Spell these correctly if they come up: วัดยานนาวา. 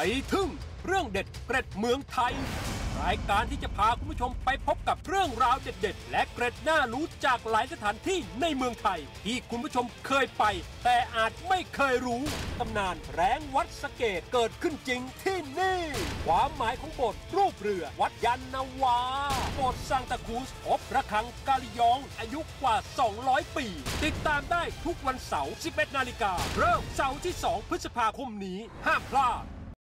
ไปทึ่งเรื่องเด็ดเกร็ดเมืองไทยรายการที่จะพาคุณผู้ชมไปพบกับเรื่องราวเด็ดๆและเกร็ดน่ารู้จากหลายสถานที่ในเมืองไทยที่คุณผู้ชมเคยไปแต่อาจไม่เคยรู้ตำนานแร้งวัดสะเกดเกิดขึ้นจริงที่นี่ความหมายของโบสถ์รูปเรือวัดยานนาวาโบสถ์ซานตาครูซอบระฆังกาลิยองอายุกว่า200ปีติดตามได้ทุกวันเสาร์ 11 นาฬิกาเริ่มเสาร์ที่ 2 พฤษภาคมนี้ห้ามพลาด